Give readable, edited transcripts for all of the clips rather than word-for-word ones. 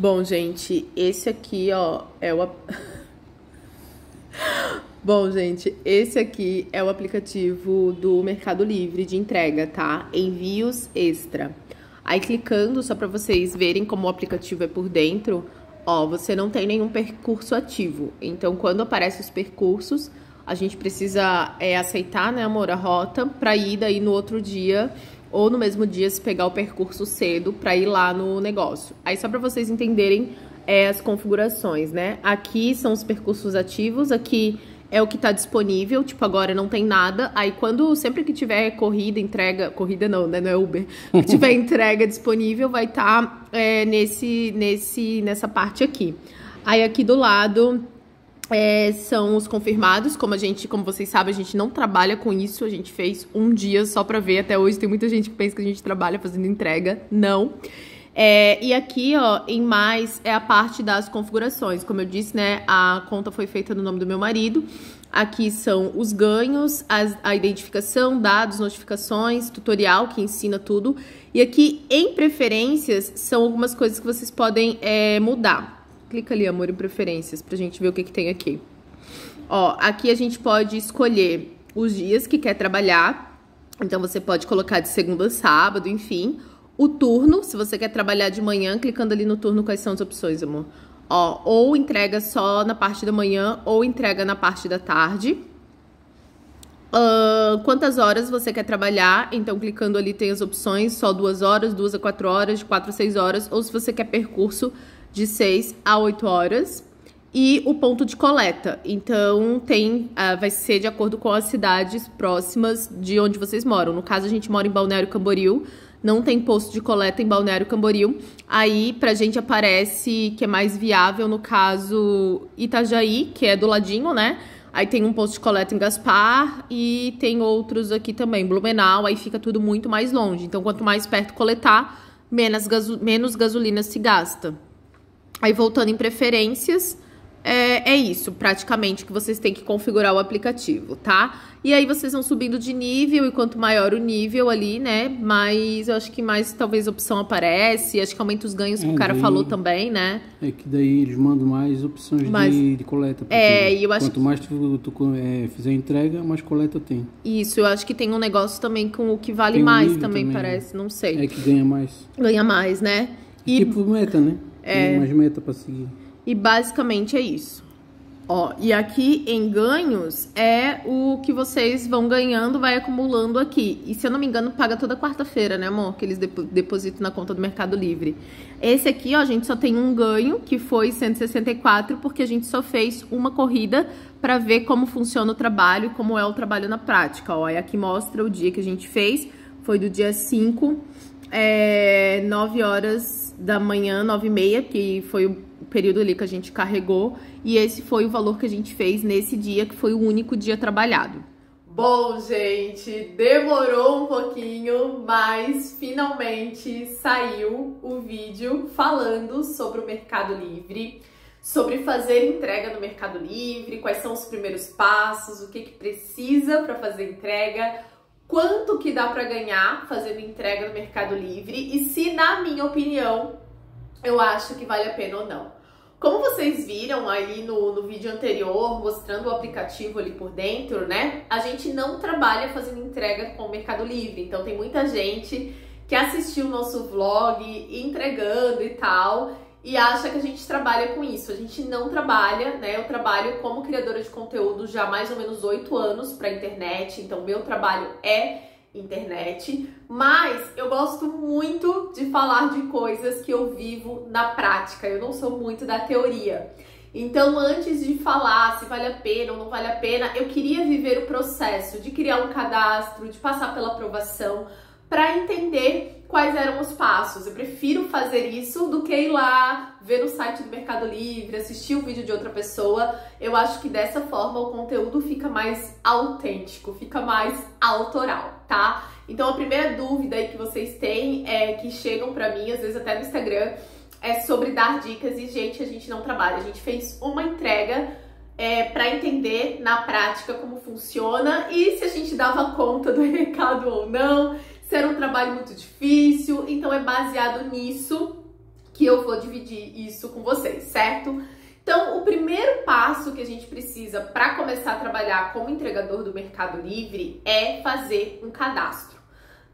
Bom, gente, esse aqui, ó, é o... Bom, gente, esse aqui é o aplicativo do Mercado Livre de entrega, tá? Envios extra. Aí, clicando, só pra vocês verem como o aplicativo é por dentro, ó, você não tem nenhum percurso ativo. Então, quando aparecem os percursos, a gente precisa aceitar, né, amor, a rota pra ir daí no outro dia... ou no mesmo dia, se pegar o percurso cedo pra ir lá no negócio. Aí só pra vocês entenderem as configurações, né? Aqui são os percursos ativos, aqui é o que tá disponível, tipo, agora não tem nada. Aí quando, sempre que tiver corrida, entrega... Corrida não, né? Não é Uber. Que tiver entrega disponível, vai tá nessa parte aqui. Aí aqui do lado... são os confirmados, como vocês sabem, a gente não trabalha com isso, a gente fez um dia só pra ver, até hoje tem muita gente que pensa que a gente trabalha fazendo entrega, não. E aqui, ó, em mais, é a parte das configurações, como eu disse, né, a conta foi feita no nome do meu marido, aqui são os ganhos, a identificação, dados, notificações, tutorial que ensina tudo, e aqui em preferências são algumas coisas que vocês podem mudar. Clica ali, amor, em preferências, pra gente ver o que que tem aqui. Ó, aqui a gente pode escolher os dias que quer trabalhar. Então, você pode colocar de segunda a sábado, enfim. O turno, se você quer trabalhar de manhã, clicando ali no turno, quais são as opções, amor? Ó, ou entrega só na parte da manhã, ou entrega na parte da tarde. Quantas horas você quer trabalhar? Então, clicando ali, tem as opções, só 2 horas, 2 a 4 horas, de 4 a 6 horas. Ou se você quer percurso... de 6 a 8 horas, e o ponto de coleta. Então, vai ser de acordo com as cidades próximas de onde vocês moram. No caso, a gente mora em Balneário Camboriú, não tem posto de coleta em Balneário Camboriú. Aí, pra gente, aparece que é mais viável, no caso, Itajaí, que é do ladinho, né? Aí tem um posto de coleta em Gaspar e tem outros aqui também, Blumenau, aí fica tudo muito mais longe. Então, quanto mais perto coletar, menos gasolina se gasta. Aí, voltando em preferências, é isso, praticamente, que vocês têm que configurar o aplicativo, tá? E aí, vocês vão subindo de nível, e quanto maior o nível ali, né? Mas eu acho que mais, talvez, opção aparece, acho que aumenta os ganhos, que o cara falou também, né? É que daí eles mandam mais opções de coleta. E eu acho que... Quanto mais tu fizer entrega, mais coleta tem. Isso, eu acho que tem um negócio também com o que vale mais também, parece, não sei. É que ganha mais. Ganha mais, né? E... tipo meta, né? Tem mais meta pra seguir. E basicamente é isso. Ó, e aqui em ganhos é o que vocês vão ganhando, vai acumulando aqui. E se eu não me engano, paga toda quarta-feira, né, amor? Que eles depositam na conta do Mercado Livre. Esse aqui, ó, a gente só tem um ganho, que foi 164, porque a gente só fez uma corrida pra ver como funciona o trabalho, como é o trabalho na prática. Ó, e aqui mostra o dia que a gente fez. Foi do dia 5... 9 horas da manhã, 9h30, que foi o período ali que a gente carregou. E esse foi o valor que a gente fez nesse dia, que foi o único dia trabalhado. Bom, gente, demorou um pouquinho, mas finalmente saiu o vídeo falando sobre o Mercado Livre, sobre fazer entrega no Mercado Livre, quais são os primeiros passos, o que que precisa para fazer entrega, quanto que dá para ganhar fazendo entrega no Mercado Livre e se, na minha opinião, eu acho que vale a pena ou não. Como vocês viram aí no vídeo anterior, mostrando o aplicativo ali por dentro, né? A gente não trabalha fazendo entrega com o Mercado Livre, então tem muita gente que assistiu o nosso vlog entregando e tal e acha que a gente trabalha com isso. A gente não trabalha, né? Eu trabalho como criadora de conteúdo já há mais ou menos 8 anos para a internet, então meu trabalho é internet, mas eu gosto muito de falar de coisas que eu vivo na prática, eu não sou muito da teoria. Então, antes de falar se vale a pena ou não vale a pena, eu queria viver o processo de criar um cadastro, de passar pela aprovação, para entender quais eram os passos. Eu prefiro fazer isso do que ir lá, ver no site do Mercado Livre, assistir um vídeo de outra pessoa. Eu acho que dessa forma o conteúdo fica mais autêntico, fica mais autoral, tá? Então a primeira dúvida aí que vocês têm, que chegam pra mim, às vezes até no Instagram, é sobre dar dicas. E, gente, a gente não trabalha. A gente fez uma entrega para entender na prática como funciona e se a gente dava conta do recado ou não, se era um trabalho muito difícil. Então é baseado nisso que eu vou dividir isso com vocês, certo? Então, o primeiro passo que a gente precisa para começar a trabalhar como entregador do Mercado Livre é fazer um cadastro.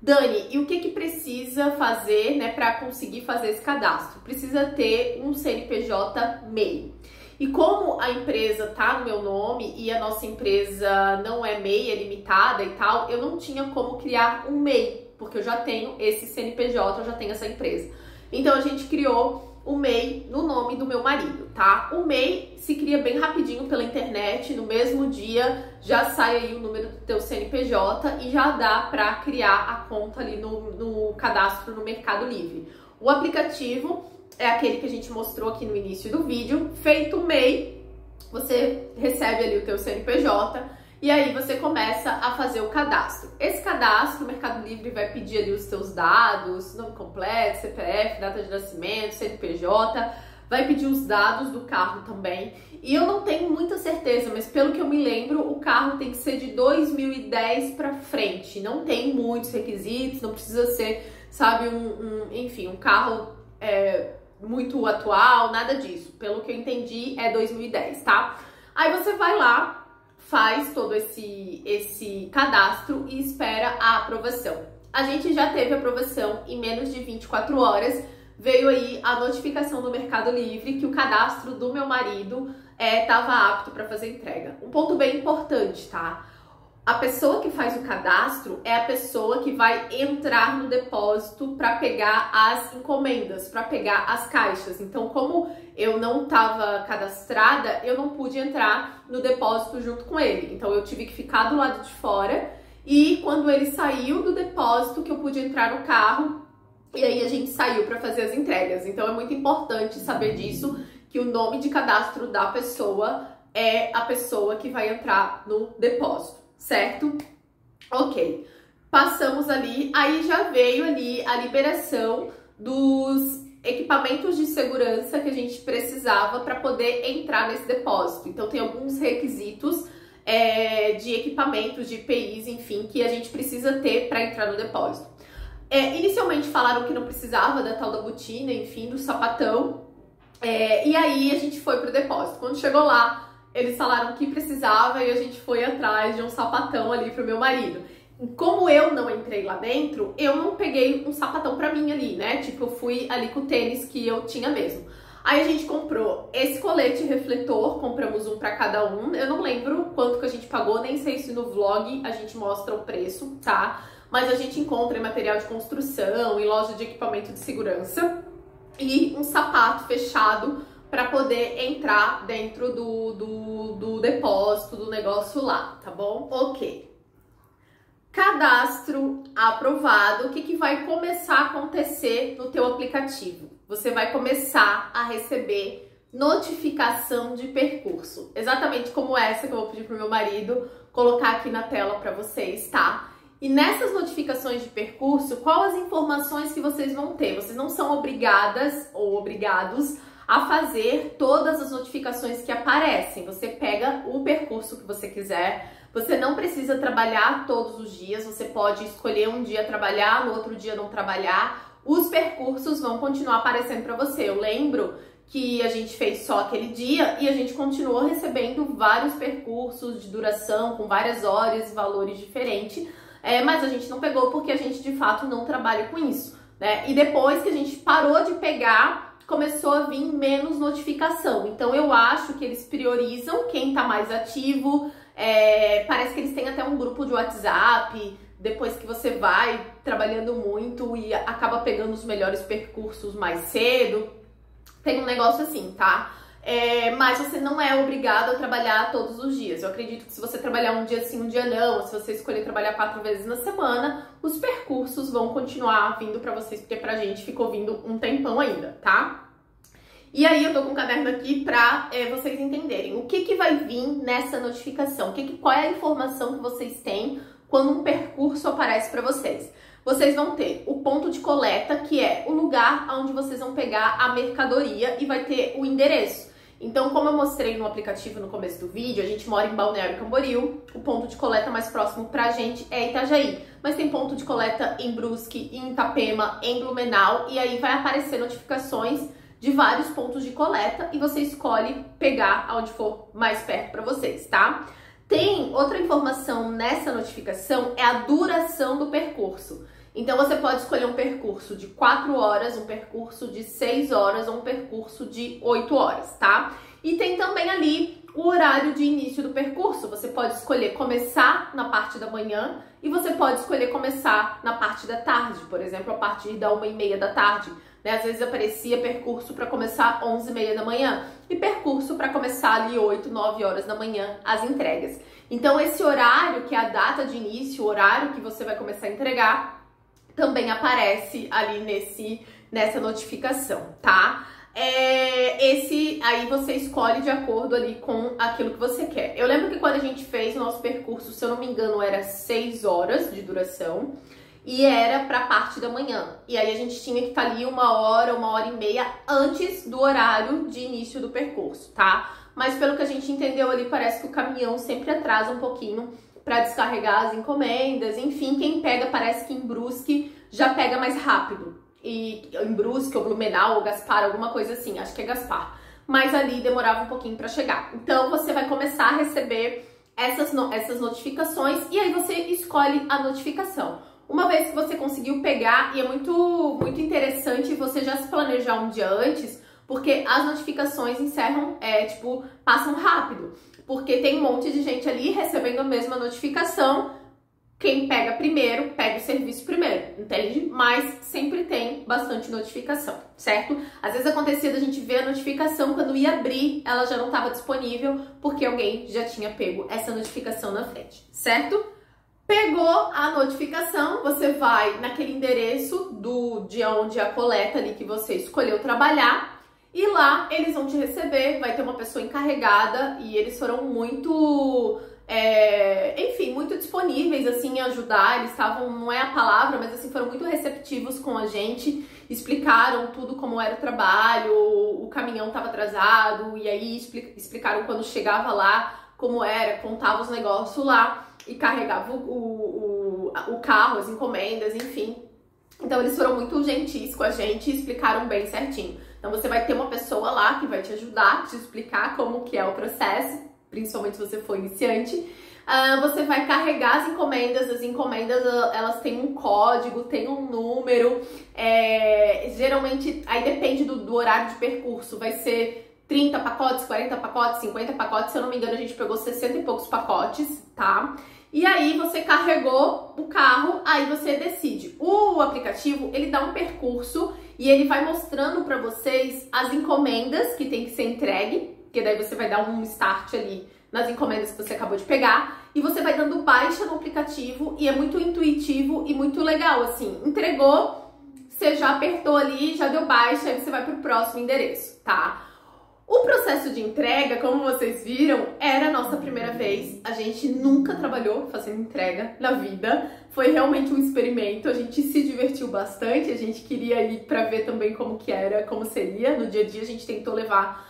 Dani, e o que precisa fazer, né, para conseguir fazer esse cadastro? Precisa ter um CNPJ MEI. E como a empresa tá no meu nome e a nossa empresa não é MEI, é limitada e tal, eu não tinha como criar um MEI, porque eu já tenho esse CNPJ, eu já tenho essa empresa. Então a gente criou o MEI no nome do meu marido, tá? O MEI se cria bem rapidinho pela internet, no mesmo dia já sai aí o número do teu CNPJ e já dá pra criar a conta ali no cadastro no Mercado Livre. O aplicativo é aquele que a gente mostrou aqui no início do vídeo. Feito o MEI, você recebe ali o teu CNPJ e aí você começa a fazer o cadastro. Esse cadastro, o Mercado Livre vai pedir ali os teus dados, nome completo, CPF, data de nascimento, CNPJ, vai pedir os dados do carro também. E eu não tenho muita certeza, mas pelo que eu me lembro, o carro tem que ser de 2010 para frente. Não tem muitos requisitos, não precisa ser, sabe, um carro muito atual, nada disso. Pelo que eu entendi, é 2010, tá? Aí você vai lá, faz todo esse cadastro e espera a aprovação. A gente já teve aprovação em menos de 24 horas. Veio aí a notificação do Mercado Livre que o cadastro do meu marido estava apto para fazer entrega. Um ponto bem importante, tá? A pessoa que faz o cadastro é a pessoa que vai entrar no depósito para pegar as encomendas, para pegar as caixas. Então, como eu não estava cadastrada, eu não pude entrar no depósito junto com ele. Então, eu tive que ficar do lado de fora e quando ele saiu do depósito que eu pude entrar no carro e aí a gente saiu para fazer as entregas. Então, é muito importante saber disso, que o nome de cadastro da pessoa é a pessoa que vai entrar no depósito. Certo? Ok. Passamos ali, aí já veio ali a liberação dos equipamentos de segurança que a gente precisava para poder entrar nesse depósito. Então tem alguns requisitos de equipamentos, de EPIs, enfim, que a gente precisa ter para entrar no depósito. Inicialmente falaram que não precisava da tal da botina, enfim, do sapatão. E aí a gente foi pro depósito. Quando chegou lá, eles falaram que precisava e a gente foi atrás de um sapatão ali pro meu marido. Como eu não entrei lá dentro, eu não peguei um sapatão pra mim ali, né? Tipo, eu fui ali com o tênis que eu tinha mesmo. Aí a gente comprou esse colete refletor, compramos um pra cada um. Eu não lembro quanto que a gente pagou, nem sei se no vlog a gente mostra o preço, tá? Mas a gente encontra em material de construção, em loja de equipamento de segurança. E um sapato fechado para poder entrar dentro do depósito, do negócio lá, tá bom? Ok. Cadastro aprovado. O que vai começar a acontecer no teu aplicativo? Você vai começar a receber notificação de percurso. Exatamente como essa que eu vou pedir pro meu marido colocar aqui na tela para vocês, tá? E nessas notificações de percurso, quais as informações que vocês vão ter? Vocês não são obrigadas ou obrigados a fazer todas as notificações que aparecem. Você pega o percurso que você quiser, você não precisa trabalhar todos os dias, você pode escolher um dia trabalhar, no outro dia não trabalhar. Os percursos vão continuar aparecendo para você. Eu lembro que a gente fez só aquele dia e a gente continuou recebendo vários percursos de duração, com várias horas e valores diferentes, mas a gente não pegou porque a gente de fato não trabalha com isso, né? E depois que a gente parou de pegar, começou a vir menos notificação. Então eu acho que eles priorizam quem tá mais ativo. Parece que eles têm até um grupo de WhatsApp, depois que você vai trabalhando muito e acaba pegando os melhores percursos mais cedo. Tem um negócio assim, tá? Mas você não é obrigado a trabalhar todos os dias. Eu acredito que se você trabalhar um dia sim, um dia não, se você escolher trabalhar 4 vezes na semana, os percursos vão continuar vindo pra vocês, porque pra gente ficou vindo um tempão ainda, tá? E aí eu tô com um caderno aqui pra vocês entenderem o que vai vir nessa notificação, qual é a informação que vocês têm quando um percurso aparece pra vocês. Vocês vão ter o ponto de coleta, que é o lugar onde vocês vão pegar a mercadoria, e vai ter o endereço. Então, como eu mostrei no aplicativo no começo do vídeo, a gente mora em Balneário Camboriú, o ponto de coleta mais próximo pra gente é Itajaí, mas tem ponto de coleta em Brusque, em Itapema, em Blumenau, e aí vai aparecer notificações de vários pontos de coleta e você escolhe pegar aonde for mais perto pra vocês, tá? Tem outra informação nessa notificação, é a duração do percurso. Então você pode escolher um percurso de 4 horas, um percurso de 6 horas ou um percurso de 8 horas, tá? E tem também ali o horário de início do percurso. Você pode escolher começar na parte da manhã e você pode escolher começar na parte da tarde, por exemplo, a partir da 1h30 da tarde. Né? Às vezes aparecia percurso para começar 11h30 da manhã e percurso para começar ali 8, 9 horas da manhã as entregas. Então esse horário, que é a data de início, o horário que você vai começar a entregar, também aparece ali nessa notificação, tá? Esse aí você escolhe de acordo ali com aquilo que você quer. Eu lembro que quando a gente fez o nosso percurso, se eu não me engano, era 6 horas de duração e era pra parte da manhã. E aí a gente tinha que estar ali 1 hora, 1h30 antes do horário de início do percurso, tá? Mas pelo que a gente entendeu ali, parece que o caminhão sempre atrasa um pouquinho para descarregar as encomendas, enfim, quem pega parece que em Brusque já pega mais rápido. E em Brusque, ou Blumenau, ou Gaspar, alguma coisa assim, acho que é Gaspar. Mas ali demorava um pouquinho para chegar. Então você vai começar a receber essas notificações e aí você escolhe a notificação. Uma vez que você conseguiu pegar, e é muito interessante você já se planejar um dia antes, porque as notificações encerram, passam rápido. Porque tem um monte de gente ali recebendo a mesma notificação. Quem pega primeiro, pega o serviço primeiro, entende? Mas sempre tem bastante notificação, certo? Às vezes acontecia da gente ver a notificação, quando ia abrir, ela já não estava disponível, porque alguém já tinha pego essa notificação na frente, certo? Pegou a notificação, você vai naquele endereço de onde a coleta ali que você escolheu trabalhar, e lá eles vão te receber, vai ter uma pessoa encarregada e eles foram muito, muito disponíveis, assim, em ajudar. Eles estavam, não é a palavra, mas assim, foram muito receptivos com a gente, explicaram tudo como era o trabalho, o caminhão estava atrasado e aí explicaram quando chegava lá como era, contava os negócios lá e carregava o carro, as encomendas, enfim. Então eles foram muito gentis com a gente e explicaram bem certinho. Então você vai ter uma pessoa lá que vai te ajudar, te explicar como que é o processo, principalmente se você for iniciante. Você vai carregar as encomendas elas têm um código, tem um número, geralmente, aí depende do horário de percurso, vai ser 30 pacotes, 40 pacotes, 50 pacotes, se eu não me engano a gente pegou 60 e poucos pacotes, tá? E aí você carregou o carro, aí você decide. O aplicativo, ele dá um percurso e ele vai mostrando pra vocês as encomendas que tem que ser entregue, porque daí você vai dar um start ali nas encomendas que você acabou de pegar, e você vai dando baixa no aplicativo, e é muito intuitivo e muito legal, assim. Entregou, você já apertou ali, já deu baixa, aí você vai pro próximo endereço, tá? O processo de entrega, como vocês viram, era a nossa primeira vez. A gente nunca trabalhou fazendo entrega na vida. Foi realmente um experimento, a gente se divertiu bastante. A gente queria ir pra ver também como que era, como seria. No dia a dia a gente tentou levar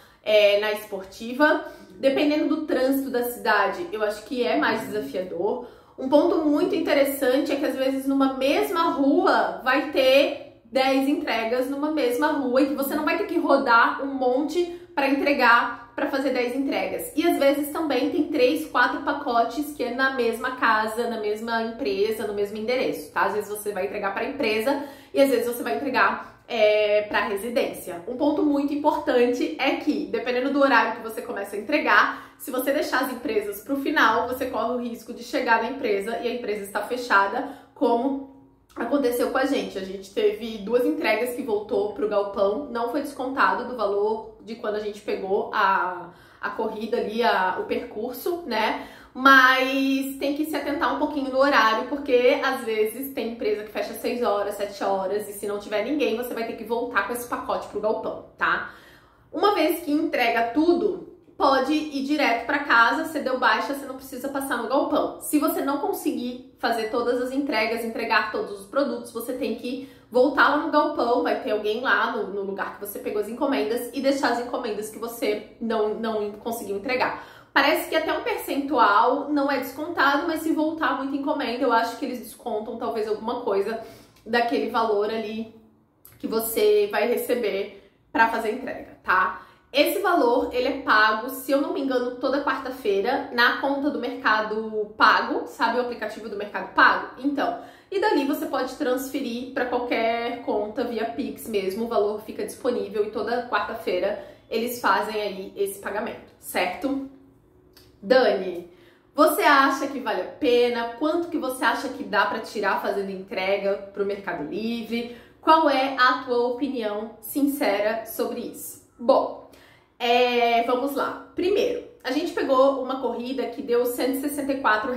na esportiva. Dependendo do trânsito da cidade, eu acho que é mais desafiador. Um ponto muito interessante é que às vezes numa mesma rua vai ter 10 entregas numa mesma rua e que você não vai ter que rodar um monte para entregar, para fazer 10 entregas. E às vezes também tem 3, 4 pacotes que é na mesma casa, na mesma empresa, no mesmo endereço, tá? Às vezes você vai entregar para a empresa e às vezes você vai entregar para a residência. Um ponto muito importante é que, dependendo do horário que você começa a entregar, se você deixar as empresas para o final, você corre o risco de chegar na empresa e a empresa está fechada, como aconteceu com a gente. A gente teve 2 entregas que voltou pro galpão, não foi descontado do valor de quando a gente pegou a corrida ali, o percurso, né? Mas tem que se atentar um pouquinho no horário, porque às vezes tem empresa que fecha 6 horas, 7 horas, e se não tiver ninguém, você vai ter que voltar com esse pacote pro galpão, tá? Uma vez que entrega tudo, pode ir direto para casa, você deu baixa, você não precisa passar no galpão. Se você não conseguir fazer todas as entregas, entregar todos os produtos, você tem que voltar lá no galpão, vai ter alguém lá no lugar que você pegou as encomendas e deixar as encomendas que você não conseguiu entregar. Parece que até um percentual não é descontado, mas se voltar muita encomenda, eu acho que eles descontam talvez alguma coisa daquele valor ali que você vai receber para fazer a entrega, tá? Esse valor, ele é pago, se eu não me engano, toda quarta-feira na conta do Mercado Pago, sabe o aplicativo do Mercado Pago? Então, e dali você pode transferir para qualquer conta via Pix mesmo, o valor fica disponível e toda quarta-feira eles fazem aí esse pagamento, certo? Dani, você acha que vale a pena? Quanto que você acha que dá para tirar fazendo entrega para o Mercado Livre? Qual é a tua opinião sincera sobre isso? Bom, vamos lá. Primeiro, a gente pegou uma corrida que deu R$164,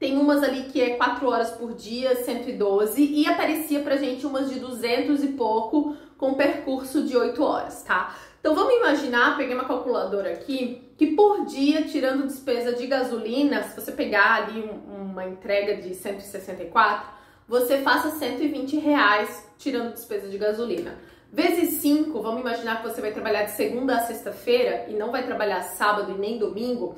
tem umas ali que é 4 horas por dia, 112, e aparecia pra gente umas de 200 e pouco com percurso de 8 horas, tá? Então vamos imaginar, peguei uma calculadora aqui, que por dia, tirando despesa de gasolina, se você pegar ali uma entrega de 164, você faça R$120 tirando despesa de gasolina. Vezes 5, vamos imaginar que você vai trabalhar de segunda a sexta-feira e não vai trabalhar sábado e nem domingo,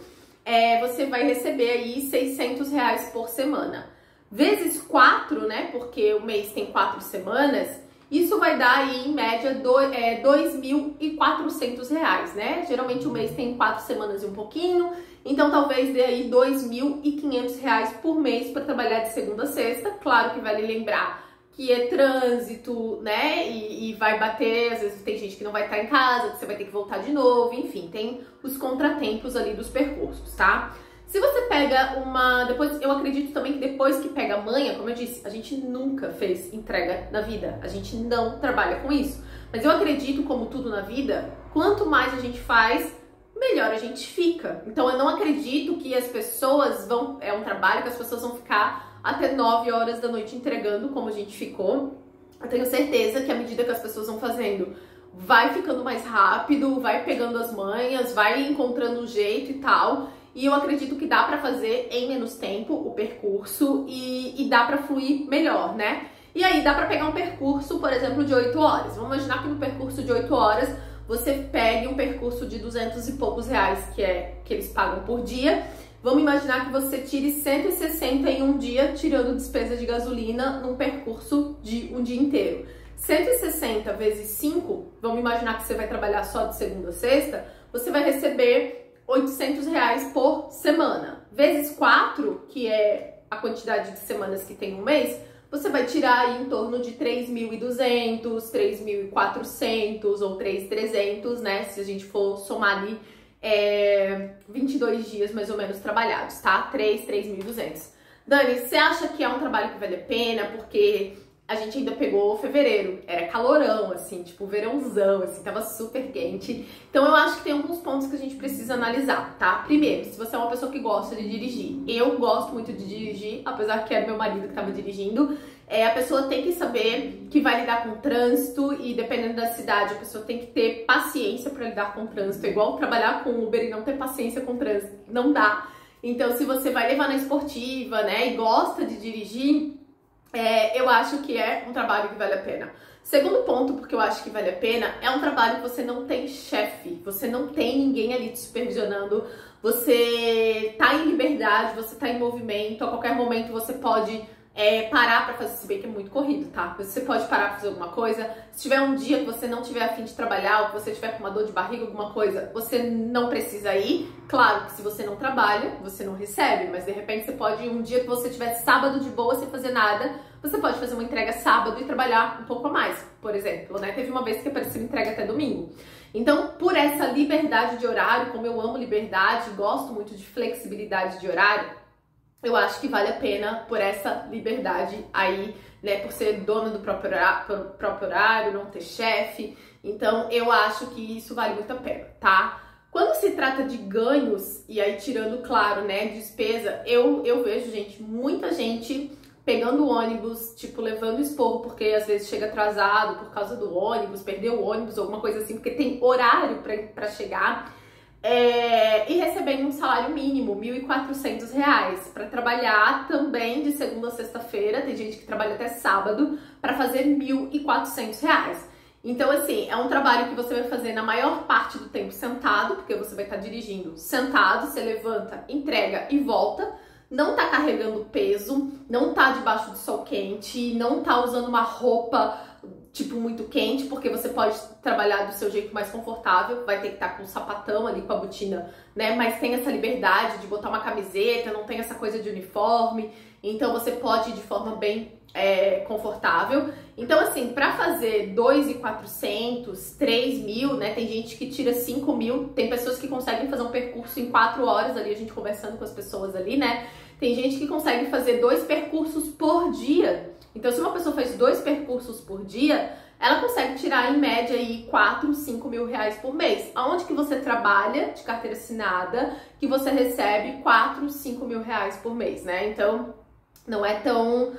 você vai receber aí R$600 por semana. Vezes 4, né, porque o mês tem 4 semanas, isso vai dar aí, em média, R$2.400, né? Geralmente o mês tem 4 semanas e um pouquinho, então talvez dê aí R$2.500 por mês para trabalhar de segunda a sexta. Claro que vale lembrar que é trânsito, né? E vai bater, às vezes tem gente que não vai estar em casa, que você vai ter que voltar de novo, enfim, tem os contratempos ali dos percursos, tá? Se você pega uma... Depois, eu acredito também que depois que pega a manha, como eu disse, a gente nunca fez entrega na vida. A gente não trabalha com isso. Mas eu acredito, como tudo na vida, quanto mais a gente faz, melhor a gente fica. Então, eu não acredito que as pessoas vão... É um trabalho que as pessoas vão ficar até 9 horas da noite entregando, como a gente ficou. Eu tenho certeza que à medida que as pessoas vão fazendo, vai ficando mais rápido, vai pegando as manhas, vai encontrando um jeito e tal... E eu acredito que dá pra fazer em menos tempo o percurso e dá pra fluir melhor, né? E aí dá pra pegar um percurso, por exemplo, de 8 horas. Vamos imaginar que no percurso de 8 horas você pegue um percurso de 200 e poucos reais, que eles pagam por dia. Vamos imaginar que você tire 160 em um dia, tirando despesa de gasolina num percurso de um dia inteiro. 160 vezes 5, vamos imaginar que você vai trabalhar só de segunda a sexta, você vai receber... R$800 por semana. Vezes 4, que é a quantidade de semanas que tem um mês, você vai tirar aí em torno de 3.200, 3.400 ou 3.300, né? Se a gente for somar ali 22 dias mais ou menos trabalhados, tá? 3.200. Dani, você acha que é um trabalho que vale a pena? Porque a gente ainda pegou fevereiro, era calorão, assim, tipo verãozão, assim, tava super quente. Então eu acho que tem alguns pontos que a gente precisa analisar, tá? Primeiro, se você é uma pessoa que gosta de dirigir. Eu gosto muito de dirigir, apesar que era meu marido que tava dirigindo. A pessoa tem que saber que vai lidar com o trânsito e dependendo da cidade, a pessoa tem que ter paciência pra lidar com o trânsito. É igual trabalhar com Uber e não ter paciência com o trânsito, não dá. Então se você vai levar na esportiva, né, e gosta de dirigir... eu acho que é um trabalho que vale a pena. Segundo ponto, porque eu acho que vale a pena, é um trabalho que você não tem chefe, você não tem ninguém ali te supervisionando, você tá em liberdade, você tá em movimento, a qualquer momento você pode parar pra fazer, se bem que é muito corrido, tá? Você pode parar pra fazer alguma coisa, se tiver um dia que você não tiver a fim de trabalhar, ou que você tiver com uma dor de barriga, alguma coisa, você não precisa ir. Claro que se você não trabalha, você não recebe, mas de repente você pode, um dia que você tiver sábado de boa, sem fazer nada, você pode fazer uma entrega sábado e trabalhar um pouco a mais, por exemplo, né? Teve uma vez que apareceu entrega até domingo. Então, por essa liberdade de horário, como eu amo liberdade, gosto muito de flexibilidade de horário, eu acho que vale a pena por essa liberdade aí, né? Por ser dono do próprio horário, não ter chefe. Então, eu acho que isso vale muito a pena, tá? Quando se trata de ganhos, e aí tirando, claro, né, despesa, eu vejo, gente, muita gente pegando ônibus, tipo, levando esporro, porque às vezes chega atrasado por causa do ônibus, perdeu o ônibus, alguma coisa assim, porque tem horário pra chegar. e recebendo um salário mínimo, R$ 1.400, para trabalhar também de segunda a sexta-feira. Tem gente que trabalha até sábado para fazer R$ 1.400. Então, assim, é um trabalho que você vai fazer na maior parte do tempo sentado, porque você vai estar dirigindo sentado, você levanta, entrega e volta. Não tá carregando peso, não tá debaixo do sol quente, não tá usando uma roupa, tipo, muito quente, porque você pode trabalhar do seu jeito mais confortável, vai ter que estar com um sapatão ali, com a botina, né? Mas tem essa liberdade de botar uma camiseta, não tem essa coisa de uniforme, então você pode ir de forma bem confortável. Então, assim, pra fazer 2.400, 3.000, né? Tem gente que tira 5.000, tem pessoas que conseguem fazer um percurso em 4 horas ali, a gente conversando com as pessoas ali, né? Tem gente que consegue fazer 2 percursos por dia. Então, se uma pessoa faz 2 percursos por dia, ela consegue tirar, em média, aí, 4, 5 mil reais por mês. Aonde que você trabalha de carteira assinada, que você recebe 4, 5 mil reais por mês, né? Então, não é tão...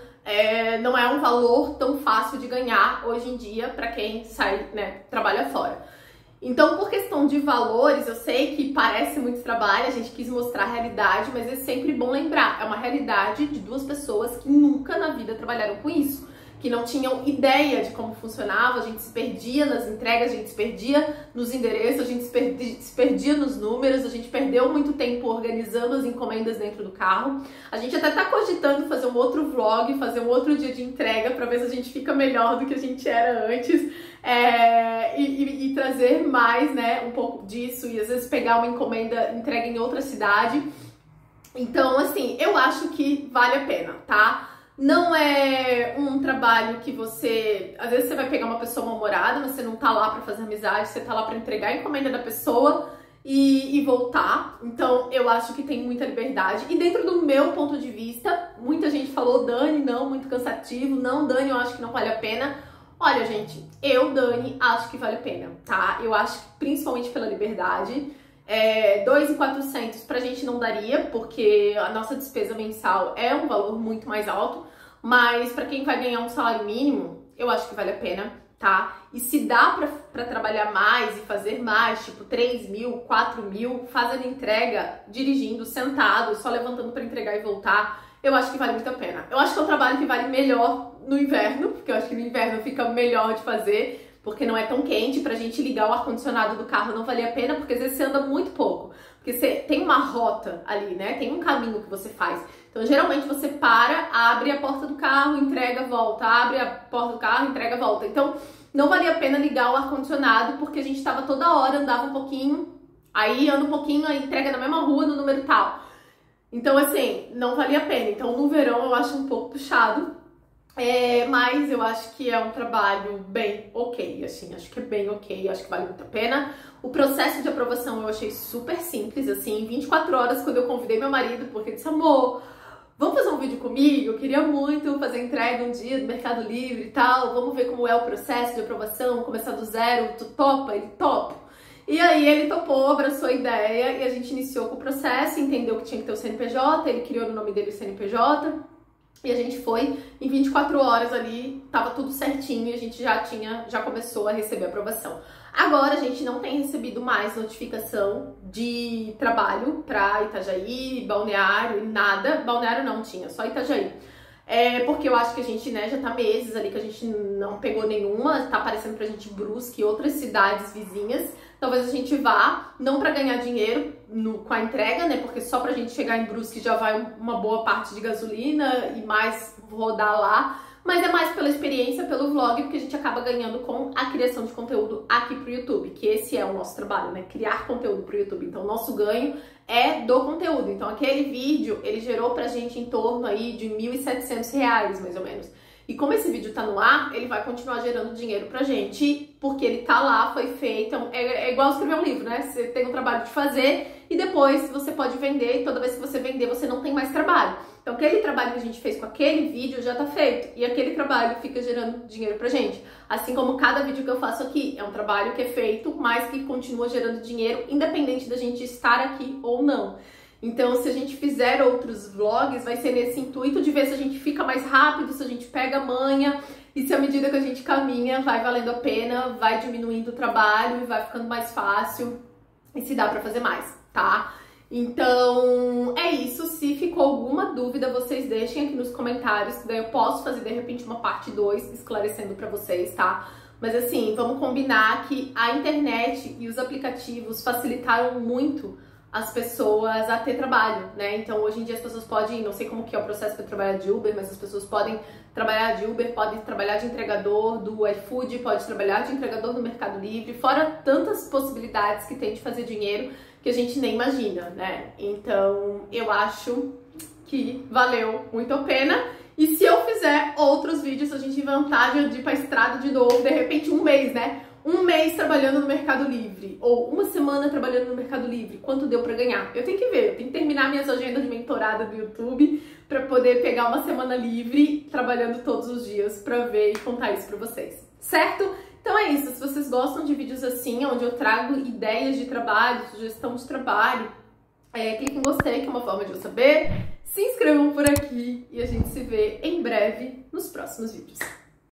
não é um valor tão fácil de ganhar hoje em dia para quem sai, né, trabalha fora. Então, por questão de valores, eu sei que parece muito trabalho, a gente quis mostrar a realidade, mas é sempre bom lembrar, é uma realidade de duas pessoas que nunca na vida trabalharam com isso, que não tinham ideia de como funcionava. A gente se perdia nas entregas, a gente se perdia nos endereços, a gente se perdia nos números, a gente perdeu muito tempo organizando as encomendas dentro do carro. A gente até tá cogitando fazer um outro vlog, fazer um outro dia de entrega para ver se a gente fica melhor do que a gente era antes, e trazer mais, né, um pouco disso, e às vezes pegar uma encomenda entrega em outra cidade. Então, assim, eu acho que vale a pena, tá? Não é um trabalho que você... Às vezes você vai pegar uma pessoa mal-humorada, mas você não tá lá pra fazer amizade, você tá lá pra entregar a encomenda da pessoa e voltar. Então, eu acho que tem muita liberdade. E dentro do meu ponto de vista, muita gente falou, Dani, não, muito cansativo. Não, Dani, eu acho que não vale a pena. Olha, gente, eu, Dani, acho que vale a pena, tá? Eu acho que principalmente pela liberdade. 2.400 pra gente não daria, porque a nossa despesa mensal é um valor muito mais alto, mas pra quem vai ganhar um salário mínimo, eu acho que vale a pena, tá? E se dá pra trabalhar mais e fazer mais, tipo 3.000, 4.000, fazendo entrega, dirigindo, sentado, só levantando pra entregar e voltar, eu acho que vale muito a pena. Eu acho que é um trabalho que vale melhor no inverno, porque eu acho que no inverno fica melhor de fazer, porque não é tão quente. Pra gente ligar o ar-condicionado do carro não valia a pena, porque às vezes você anda muito pouco, porque você tem uma rota ali, né, tem um caminho que você faz. Então, geralmente você para, abre a porta do carro, entrega, volta, abre a porta do carro, entrega, volta. Então, não valia a pena ligar o ar-condicionado, porque a gente tava toda hora, andava um pouquinho, aí anda um pouquinho, aí entrega na mesma rua, no número tal. Então, assim, não valia a pena. Então, no verão eu acho um pouco puxado. Mas eu acho que é um trabalho bem ok, assim, acho que é bem ok, acho que vale muito a pena. O processo de aprovação eu achei super simples, assim, em 24 horas, quando eu convidei meu marido, porque ele disse, amor, vamos fazer um vídeo comigo? Eu queria muito fazer entrega um dia do Mercado Livre e tal, vamos ver como é o processo de aprovação, começar do zero, tu topa? Ele topa. E aí ele topou, abraçou a ideia e a gente iniciou com o processo, entendeu que tinha que ter o CNPJ, ele criou no nome dele o CNPJ, e a gente foi, em 24 horas ali, tava tudo certinho e a gente já começou a receber aprovação. Agora a gente não tem recebido mais notificação de trabalho pra Itajaí, Balneário, nada. Balneário não tinha, só Itajaí. Porque eu acho que a gente, né, já tá meses ali que a gente não pegou nenhuma, tá aparecendo pra gente Brusque e outras cidades vizinhas. Talvez a gente vá, não pra ganhar dinheiro com a entrega, né, porque só pra gente chegar em Brusque já vai uma boa parte de gasolina e mais rodar lá, mas é mais pela experiência, pelo vlog, porque a gente acaba ganhando com a criação de conteúdo aqui pro YouTube, que esse é o nosso trabalho, né, criar conteúdo pro YouTube. Então, o nosso ganho é do conteúdo. Então, aquele vídeo, ele gerou pra gente em torno aí de R$ 1.700, mais ou menos. E como esse vídeo tá no ar, ele vai continuar gerando dinheiro pra gente, porque ele tá lá, foi feito. Então, é igual escrever um livro, né? Você tem um trabalho de fazer e depois você pode vender, e toda vez que você vender, você não tem mais trabalho. Então, aquele trabalho que a gente fez com aquele vídeo já tá feito, e aquele trabalho fica gerando dinheiro pra gente. Assim como cada vídeo que eu faço aqui é um trabalho que é feito, mas que continua gerando dinheiro, independente da gente estar aqui ou não. Então, se a gente fizer outros vlogs, vai ser nesse intuito de ver se a gente fica mais rápido, se a gente pega a manha, e se à medida que a gente caminha, vai valendo a pena, vai diminuindo o trabalho e vai ficando mais fácil. e se dá pra fazer mais, tá? Então, é isso. Se ficou alguma dúvida, vocês deixem aqui nos comentários. Daí eu posso fazer, de repente, uma parte 2 esclarecendo pra vocês, tá? Mas assim, vamos combinar que a internet e os aplicativos facilitaram muito as pessoas a ter trabalho, né? Então, hoje em dia as pessoas podem, não sei como que é o processo para trabalhar de Uber, mas as pessoas podem trabalhar de Uber, podem trabalhar de entregador do iFood, pode trabalhar de entregador do Mercado Livre, fora tantas possibilidades que tem de fazer dinheiro que a gente nem imagina, né? Então, eu acho que valeu muito a pena. E se eu fizer outros vídeos, a gente inventar de ir pra estrada de novo, de repente um mês, né? Um mês trabalhando no Mercado Livre, ou uma semana trabalhando no Mercado Livre, quanto deu pra ganhar? Eu tenho que ver, eu tenho que terminar minhas agendas de mentorada do YouTube pra poder pegar uma semana livre, trabalhando todos os dias, pra ver e contar isso pra vocês, certo? Então é isso, se vocês gostam de vídeos assim, onde eu trago ideias de trabalho, sugestão de trabalho, clique em gostei, que é uma forma de eu saber, se inscrevam por aqui e a gente se vê em breve nos próximos vídeos.